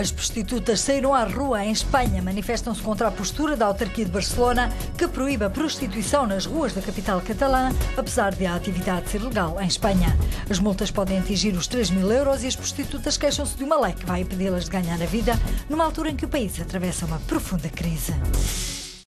As prostitutas saíram à rua em Espanha, manifestam-se contra a postura da autarquia de Barcelona, que proíbe a prostituição nas ruas da capital catalã, apesar de a atividade ser legal em Espanha. As multas podem atingir os 3.000 euros e as prostitutas queixam-se de uma lei que vai impedi-las de ganhar a vida, numa altura em que o país atravessa uma profunda crise.